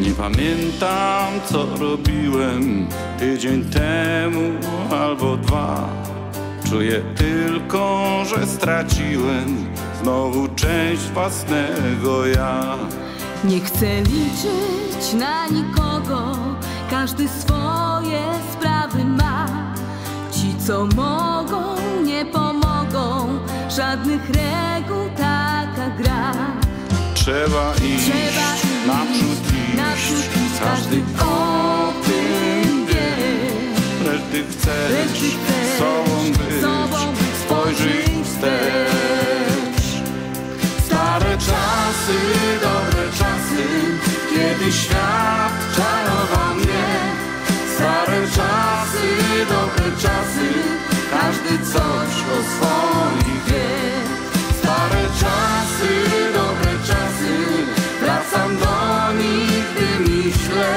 Nie pamiętam, co robiłem tydzień temu albo dwa. Czuję tylko, że straciłem znowu część własnego ja. Nie chcę liczyć na nikogo, każdy swoje sprawy ma. Ci, co mogą, nie pomogą, żadnych reguł taka gra. Trzeba iść naprzód, iść, każdy o tym wie. Lecz ty chcesz sobą być, spojrzyj wstecz. Stare czasy, dobre czasy, kiedy świat czarował mnie. Stare czasy, dobre czasy, każdy coś o swoich wie. Stare czasy, dobre czasy, wracam do nich, gdy myślę.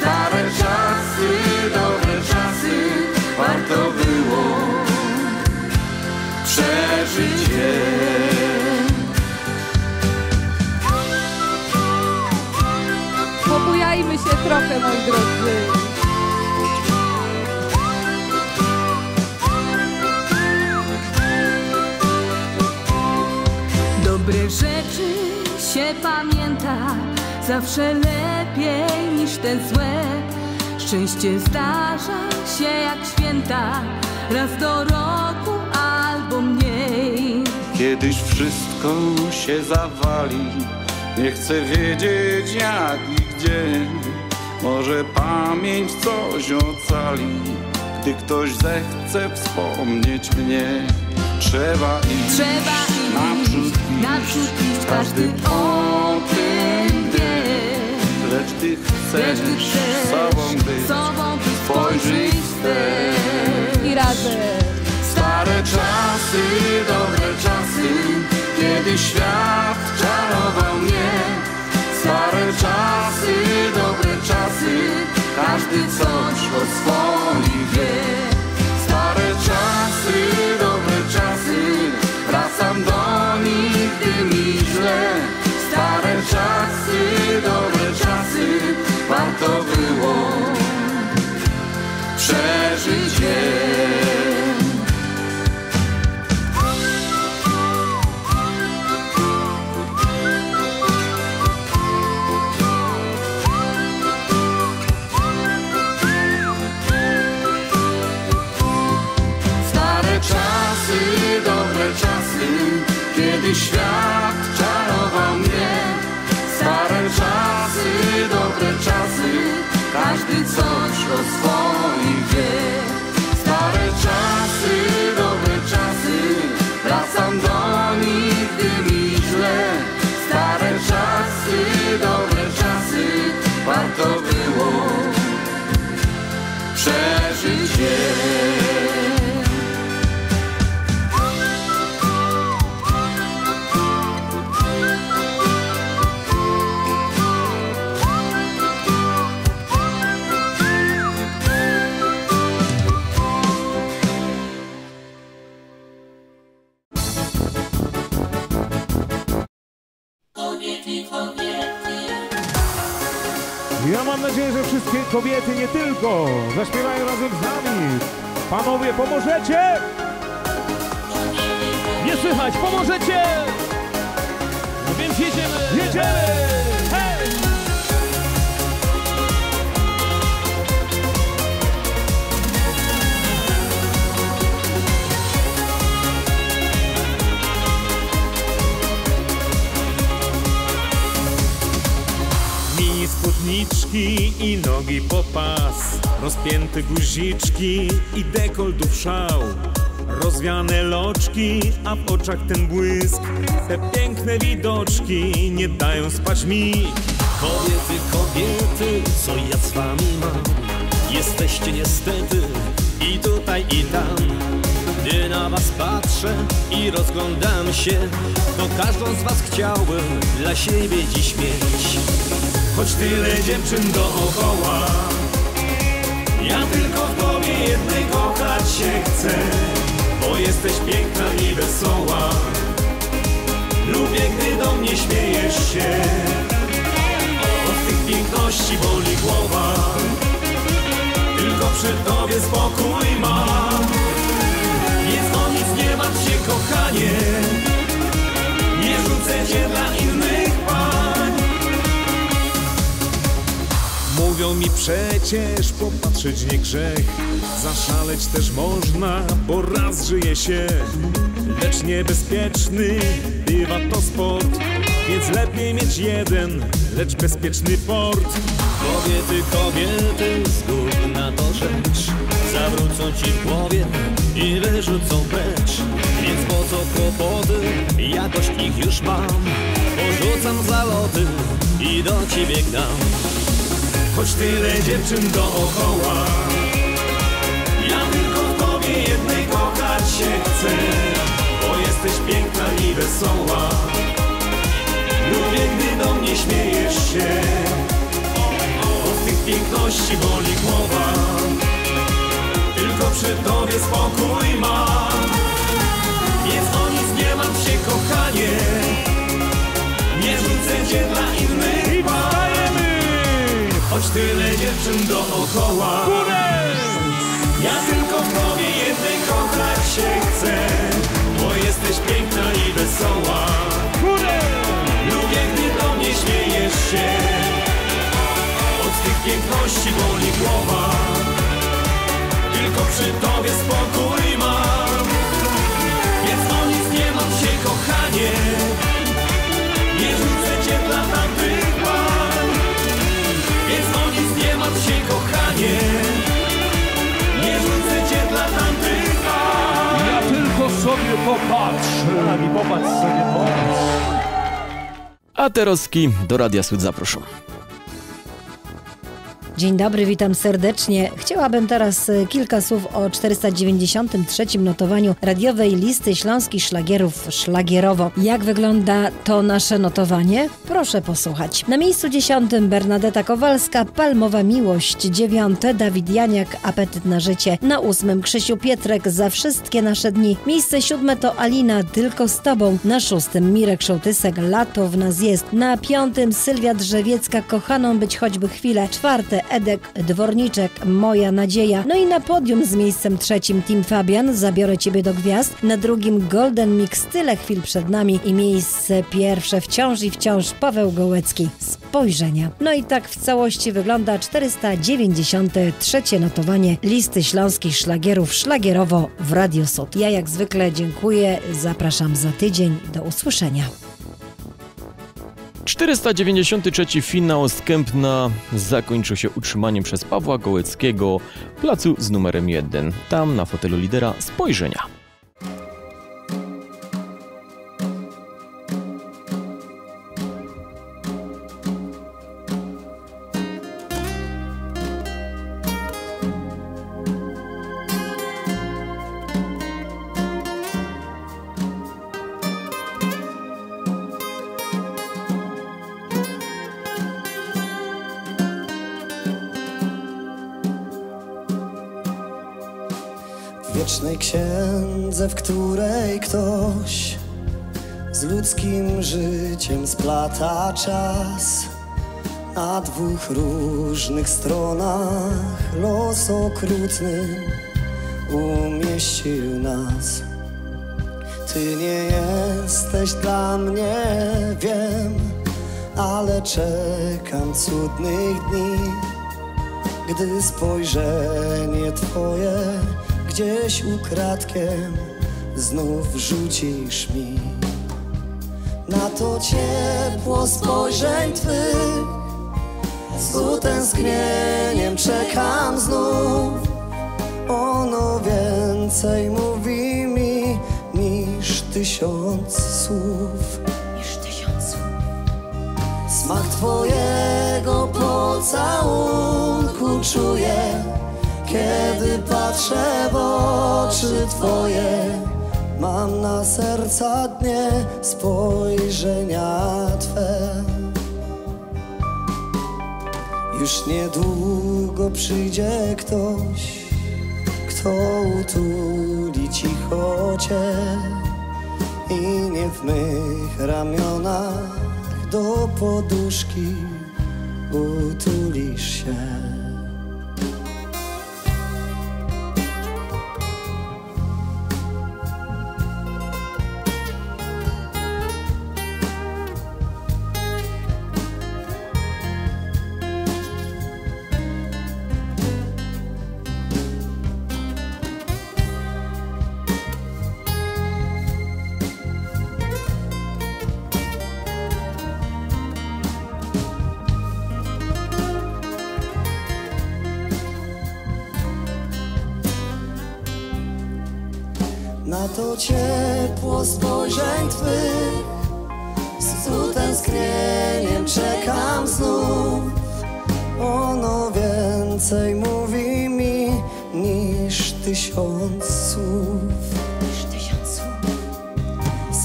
Stare czasy, dobre czasy, warto było przeżyć je. Pobujajmy się trochę, moi drodzy. Dobre rzeczy się pamięta zawsze lepiej niż te złe. Szczęście zdarza się jak święta, raz do roku albo mniej. Kiedyś wszystko się zawali, nie chcę wiedzieć jak i gdzie. Może pamięć coś ocali, gdy ktoś zechce wspomnieć mnie. Trzeba iść, naprzód iść, każdy o tym wie. Lecz ty chcesz sobą być, spojrzyj wstecz. I razem. Stare czasy, dobre czasy, kiedy świat czarował mnie. Stare czasy, dobre czasy, każdy coś o swoich wie. Stare czasy, dobre czasy, wracam do nich, gdy myślę. Stare czasy, dobre czasy, warto było przeżyć je. Kiedy świat czarował mnie. Stare czasy, dobre czasy, każdy coś o swoich wie. Stare czasy, dobre czasy, wracam do nich, gdy myślę. Stare czasy, dobre czasy, warto było przeżyć je. Kobiety nie tylko zaśpiewają razem z nami. Panowie, pomożecie? Nie słychać, pomożecie! No więc jedziemy! Jedziemy! Hej! Mini spódniczki i nogi po pas, rozpięte guziczki i dekoltów szał, rozwiane loczki, a w oczach ten błysk, te piękne widoczki nie dają spać mi. Kobiety, kobiety, co ja z wami mam? Jesteście niestety i tutaj i tam. Gdy na was patrzę i rozglądam się, to każdą z was chciałbym dla siebie dziś mieć. Choć tyle dziewczyn dookoła, ja tylko w tobie jednej kochać się chcę. Bo jesteś piękna i wesoła, lubię gdy do mnie śmiejesz się. Od tych piękności miłości boli głowa, tylko przy Tobie spokój mam. Więc o nic nie martw się, kochanie, nie rzucę Cię dla innych pań. Mówią mi przecież, popatrzeć nie grzech, zaszaleć też można, bo raz żyje się. Lecz niebezpieczny bywa to sport, więc lepiej mieć jeden, lecz bezpieczny port. Kobiety, kobiety, zgód na to rzecz, zawrócą Ci w głowie i wyrzucą precz. Więc po co kłopoty, ja dość ich już mam, porzucam zaloty i do Ciebie gnam. Choć tyle dziewczyn dookoła, ja tylko w Tobie jednej kochać się chcę. Bo jesteś piękna i wesoła, lubię, gdy do mnie śmiejesz się. Od tych piękności boli głowa, tylko przy Tobie spokój mam. Więc o nic nie martw się, kochanie, nie rzucę Cię dla innych pań. Choć tyle dziewczyn dookoła, ja tylko w Tobie jednej kochać się chcę. Bo jesteś piękna i wesoła, lubię, gdy do mnie śmiejesz się. Od tych piękności boli głowa, tylko przy Tobie spokój mam. Więc o nic nie mam się, kochanie, nie rzucę Cię dla tamtych pan. Więc o nic nie mam się, kochanie, nie rzucę Cię dla tamtych pan. Ja tylko sobie popatrzę, a mi popatrz sobie, popatrz. A Teroski do Radia Sud zaproszą. Dzień dobry, witam serdecznie. Chciałabym teraz kilka słów o 493. notowaniu radiowej listy Śląskich Szlagierów Szlagierowo. Jak wygląda to nasze notowanie? Proszę posłuchać. Na miejscu 10 Bernadeta Kowalska, Palmowa Miłość. 9 Dawid Janiak, Apetyt na życie. Na 8 Krzysiu Pietrek, Za wszystkie nasze dni. Miejsce 7 to Alina, Tylko z Tobą. Na 6 Mirek Szołtysek, Lato w nas jest. Na 5 Sylwia Drzewiecka, Kochaną być choćby chwilę. 4 Edek Dworniczek, Moja nadzieja. No i na podium z miejscem 3 Team Fabian, Zabiorę Ciebie do gwiazd. Na 2 Golden Mix, Tyle chwil przed nami. I miejsce 1 Wciąż i wciąż, Paweł Gołecki, Spojrzenia. No i tak w całości wygląda 493. notowanie listy Śląskich Szlagierów Szlagierowo w Radio Sot. Ja jak zwykle dziękuję, zapraszam za tydzień, do usłyszenia. 493. finał z Kępna zakończył się utrzymaniem przez Pawła Gołeckiego placu z numerem 1. Tam na fotelu lidera Spojrzenia. Wiecznej księdze, w której ktoś z ludzkim życiem splata czas, na dwóch różnych stronach los okrutny umieścił nas. Ty nie jesteś dla mnie, wiem, ale czekam cudnych dni, gdy spojrzenie Twoje gdzieś ukradkiem znów rzucisz mi. Na to ciepło spojrzeń Twych z utęsknieniem czekam znów. Ono więcej mówi mi niż 1000 słów. Smak Twojego pocałunku czuję, kiedy patrzę w oczy Twoje. Mam na serca dnie spojrzenia Twe. Już niedługo przyjdzie ktoś, kto utuli cicho Cię i nie w mych ramionach do poduszki utulisz się. Na to ciepło spojrzeń twych z utęsknieniem czekam znów. Ono więcej mówi mi niż tysiąc słów.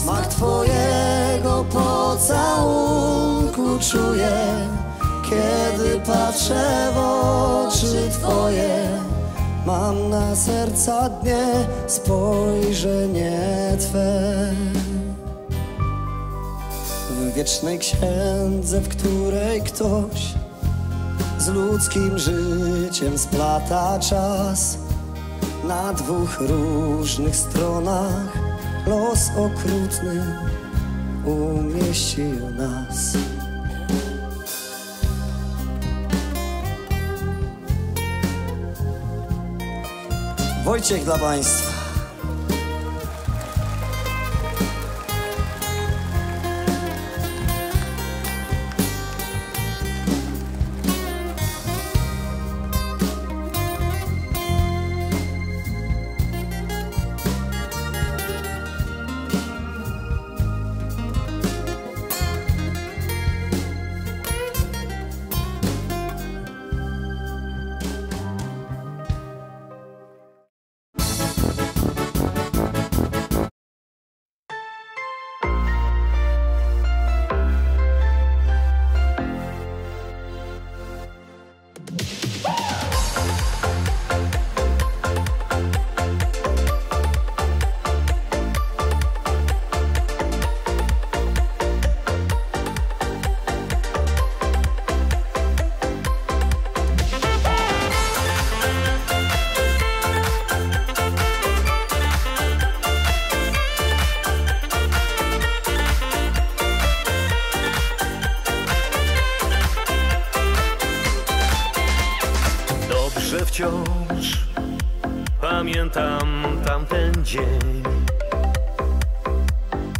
Smak twojego pocałunku czuję, kiedy patrzę w oczy twoje. Mam na serca dnie spojrzenie Twe. W wiecznej księdze, w której ktoś z ludzkim życiem splata czas, na dwóch różnych stronach los okrutny umieścił nas. Wojciech dla Państwa. Pamiętam tamten dzień,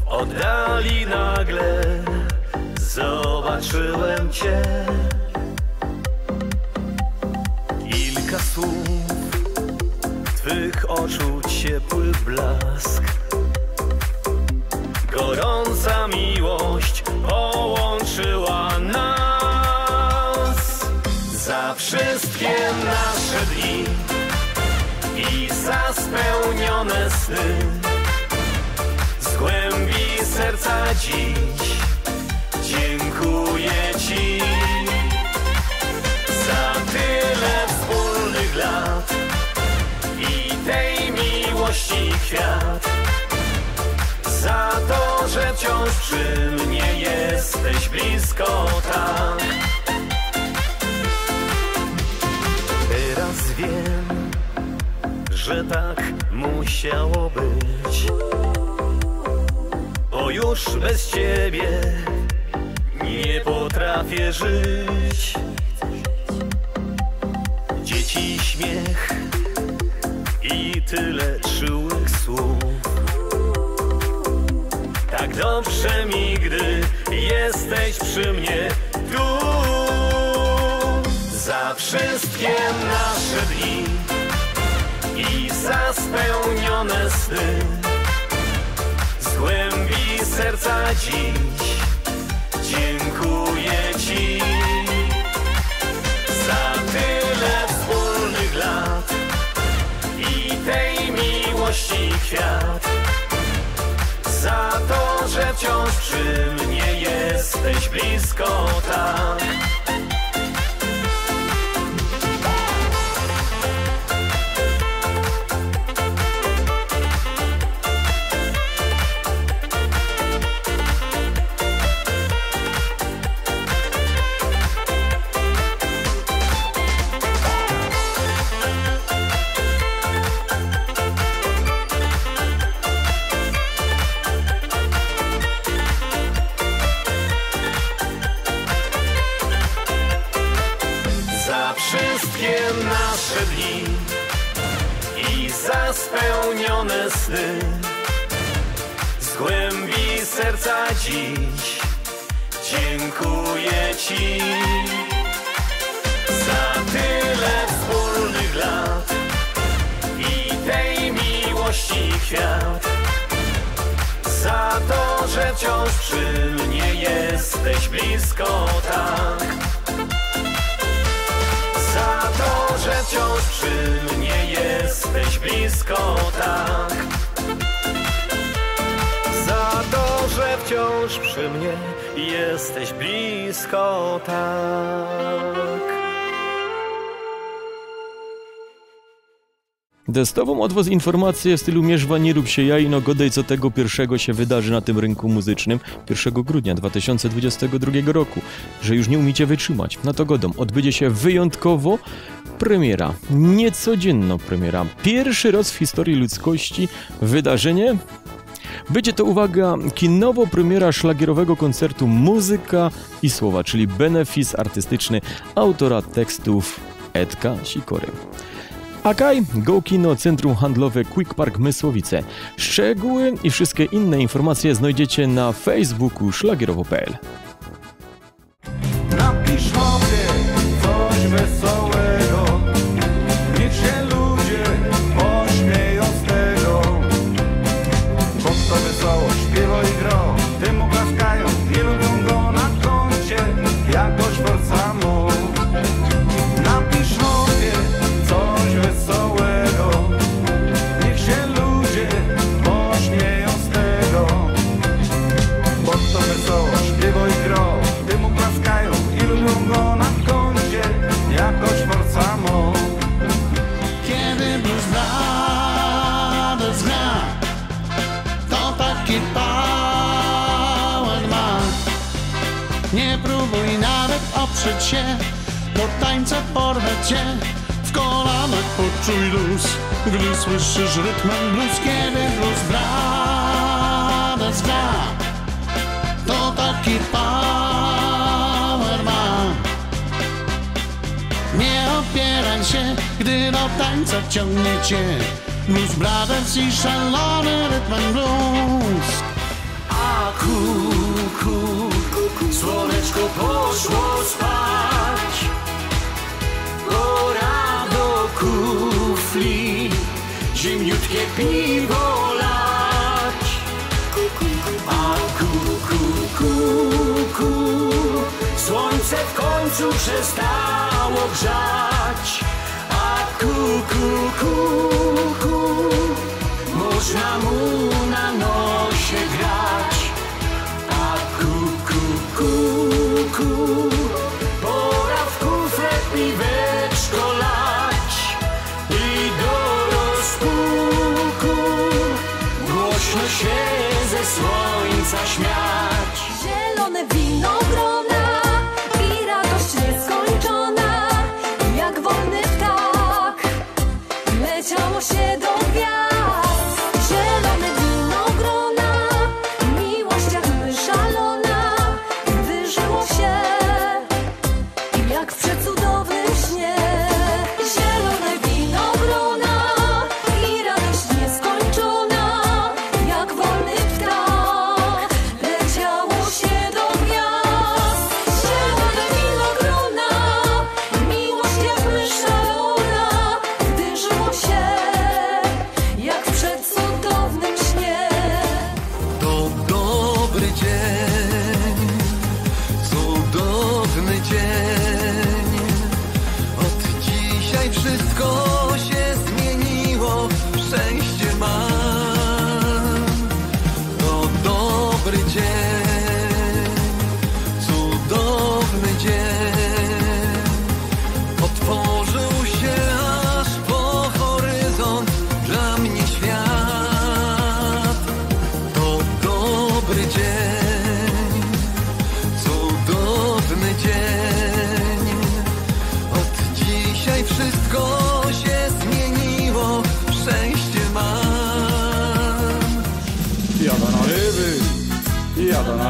w oddali nagle zobaczyłem Cię. Kilka słów, Twych oczu ciepły blask, gorąca miłość połączyła nas. Za wszystkie nasze dni i za spełnione sny, z głębi serca dziś dziękuję Ci. Za tyle wspólnych lat i tej miłości kwiat, za to, że wciąż przy mnie jesteś blisko tak. Teraz wiem, że tak musiało być, bo już bez Ciebie nie potrafię żyć. Dzieci śmiech i tyle czułych słów, tak dobrze mi, gdy jesteś przy mnie tu. Za wszystkie nasze dni i za spełnione sny, z głębi serca dziś dziękuję Ci. Za tyle wspólnych lat i tej miłości kwiat, za to, że wciąż przy mnie jesteś blisko tak. wszystkie nasze dni i za spełnione sny. Z głębi serca dziś dziękuję Ci za tyle wspólnych lat i tej miłości kwiat, za to, że wciąż przy mnie jesteś blisko tak. Za to, że wciąż przy mnie jesteś blisko tak. Za to, że wciąż przy mnie jesteś blisko tak. Dostawam od Was informację w stylu Mierzwa, nie rób się jajno, godaj co tego pierwszego się wydarzy na tym rynku muzycznym 1 grudnia 2022 roku, że już nie umiecie wytrzymać. Na to godom odbędzie się wyjątkowo premiera, niecodzienna premiera. Pierwszy raz w historii ludzkości wydarzenie. Będzie to, uwaga, kinowo premiera szlagierowego koncertu Muzyka i Słowa, czyli benefic artystyczny autora tekstów Edka Sikory. Akaj, Go Kino, Centrum Handlowe Quick Park Mysłowice. Szczegóły i wszystkie inne informacje znajdziecie na Facebooku szlagierowo.pl. Napisz mody coś wesołego, niech się ludzie pośmieją z tego. Bo to wesoło śpiewa i gra, tym oklaskają, nie lubią go na koncie, jakoś forcamo. Przed się, do tańca porwę cię, w kolanach poczuj luz, gdy słyszysz rytmem blues. Kiedy Blues Brothers gra, to taki power ma. Nie opieraj się, gdy do tańca ciągnie cię Blues Brothers i szalony rytmem blues. A kuku, słoneczko poszło spać, pora do kufli, zimniutkie piwo lać. A kuku, słońce w końcu przestało grzać. A kuku, można mu na nosie grać. Pora w kufle piweczko lać i do rozpuku głośno się ze słońca śmiać. Zielone winogrona i radość nieskończona, jak wolny ptak leciało się do gwiazd.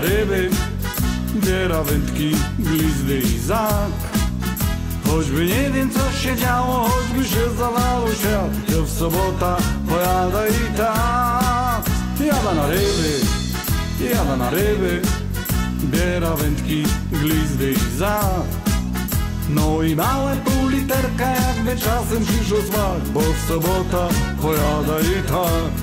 Ryby, biera, wędki, glizdy i zak. Choćby nie wiem co się działo, choćby się zawalał świat, to w sobota pojada i tak. Jada na ryby, biera wędki, glizdy i zad. No i małe półliterka jakby czasem przyszło smak, bo w sobota pojada i tak.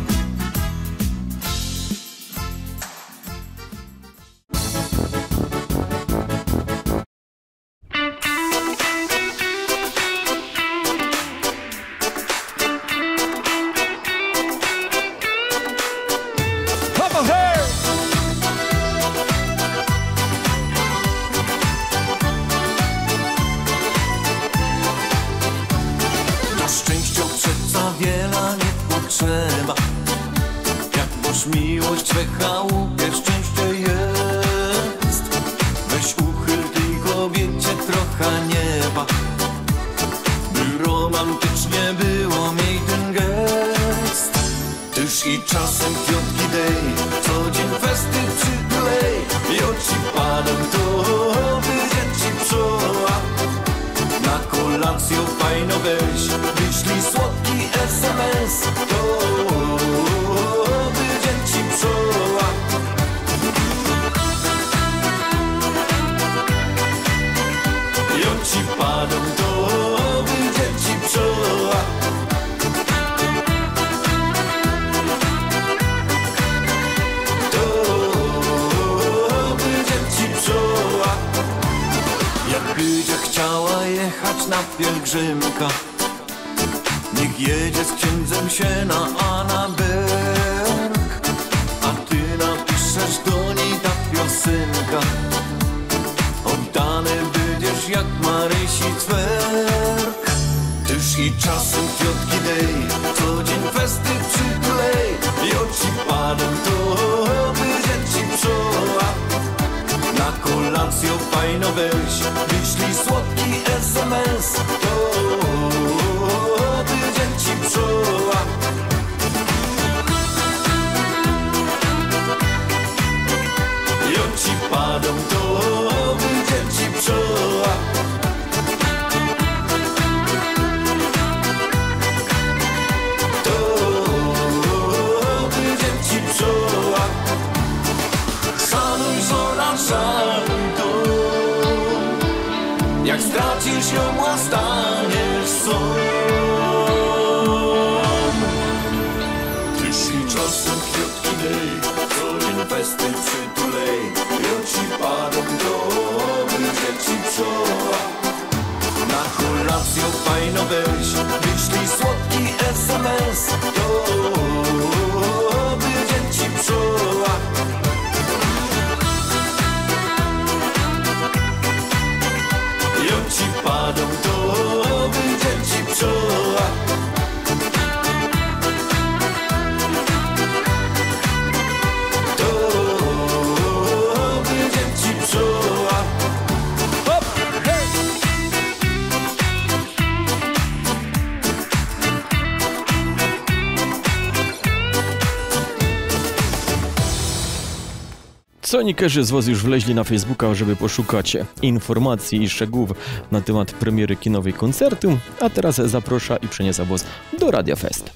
Sonikerzy z was już wleźli na Facebooka, żeby poszukać informacji i szczegółów na temat premiery kinowej koncertu, a teraz zaprasza i przeniesa was do Radia Fest.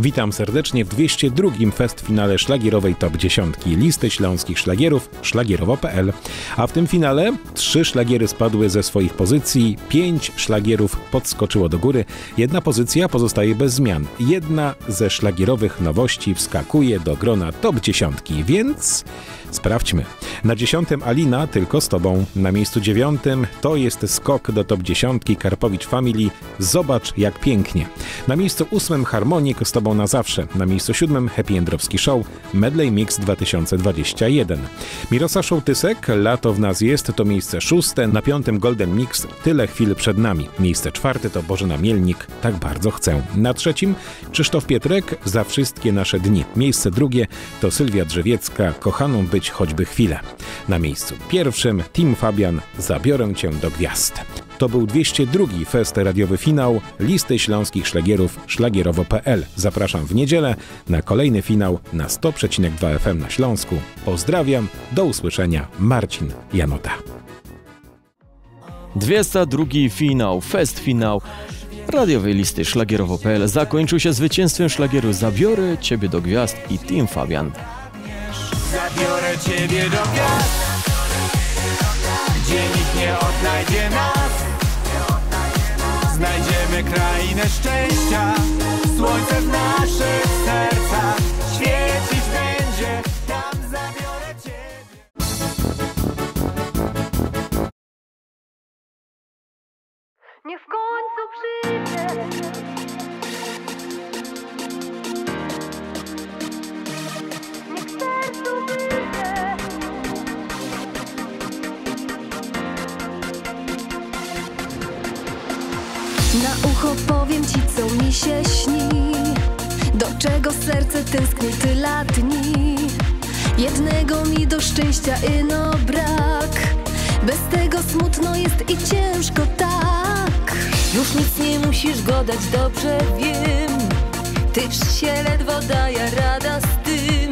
Witam serdecznie w 202. Festfinale szlagierowej Top 10 Listy Śląskich Szlagierów, szlagierowo.pl. A w tym finale 3 szlagiery spadły ze swoich pozycji, 5 szlagierów podskoczyło do góry, 1 pozycja pozostaje bez zmian. 1 ze szlagierowych nowości wskakuje do grona Top 10, więc sprawdźmy. Na 10 Alina, Tylko z tobą. Na miejscu 9 to jest skok do Top 10 Karpowicz Family, Zobacz jak pięknie. Na miejscu 8 Harmonik, z tobą na zawsze. Na miejscu 7 Happy Jędrowski Show, Medley Mix 2021. Mirosław Szołtysek, Lato w nas jest, to miejsce 6. Na 5 Golden Mix, Tyle chwil przed nami. Miejsce 4 to Bożena Mielnik, Tak bardzo chcę. Na 3 Krzysztof Pietrek, Za wszystkie nasze dni. Miejsce 2 to Sylwia Drzewiecka, Kochaną być choćby chwilę. Na miejscu 1 Team Fabian, Zabiorę cię do gwiazd. To był 202. Fest radiowy finał Listy Śląskich Szlagierów, szlagierowo.pl. Zapraszam w niedzielę na kolejny finał na 100,2 FM na Śląsku. Pozdrawiam, do usłyszenia, Marcin Janota. 202 finał, fest finał radiowej listy szlagierowo.pl zakończył się zwycięstwem szlagieru Zabiorę Ciebie do Gwiazd i Team Fabian. Zabiorę Ciebie do gwiazd, gdzie nikt nie odnajdzie nas. Znajdziemy krainę szczęścia, słońce w naszych sercach świecić będzie, tam zabiorę Ciebie. Niech w końcu przyjdzie. Na ucho powiem Ci, co mi się śni, do czego serce tęskni tyla dni. Jednego mi do szczęścia ino brak, bez tego smutno jest i ciężko tak. Już nic nie musisz go dać, dobrze wiem, tyż się ledwo daje rada z tym.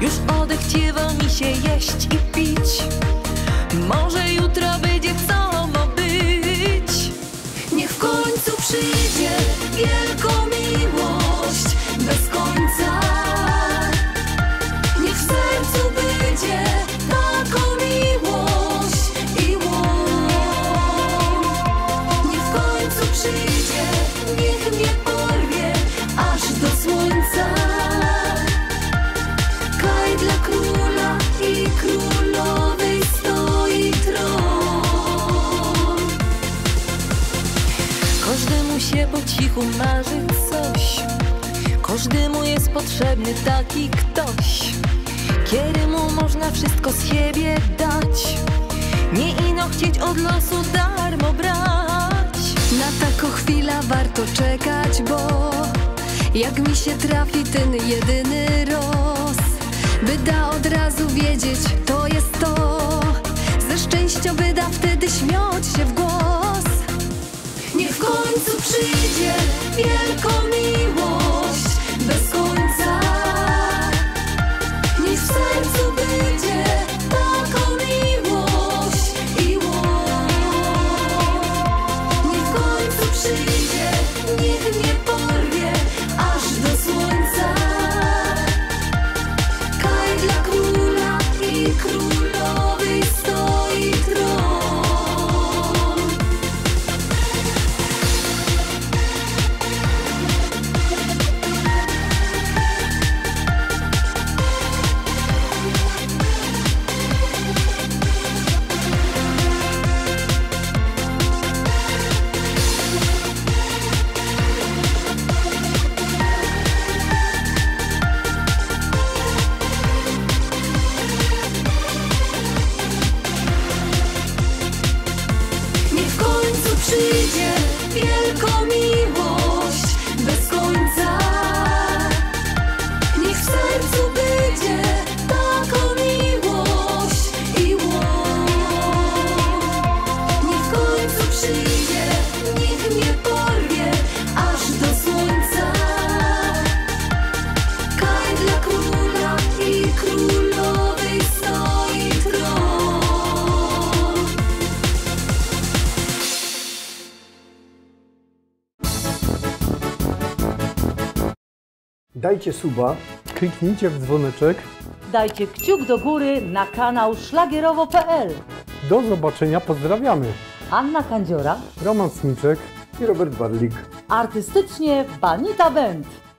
Już odechciewa mi się jeść i pić, może jutro będzie co ma być. Niech w końcu przyjdzie wielką miłość bez końca. Niech w sercu będzie taką miłość i łom. Niech w końcu przyjdzie, niech mnie porwie aż do słońca. Kaj dla króla i królowej stoi tron. Każdemu się po cichu marzy coś, każdemu jest potrzebny taki ktoś, kiedy mu można wszystko z siebie dać, nie ino chcieć od losu darmo brać. Na taką chwilę warto czekać, bo jak mi się trafi ten jedyny roz, by da od razu wiedzieć, to jest to, ze szczęścia by da wtedy śmiać się w głos. Niech w końcu przyjdzie wielką miłość bez końca. Niech w sercu będzie taką miłość i łom. Niech w końcu przyjdzie, niech mnie porwie aż do słońca. Kaj dla króla i królowej stoi tron. Niech w końcu przyjdzie wielką miłość bez końca. Niech w sercu będzie taką miłość i łom. Niech w końcu przyjdzie, niech mnie porwie aż do słońca. Kaj dla króla i królowej stoi tron. Dajcie suba, kliknijcie w dzwoneczek. Dajcie kciuk do góry na kanał szlagierowo.pl. Do zobaczenia, pozdrawiamy. Anna Kandziora, Roman Smiczek i Robert Barlik. artystycznie Panita Band.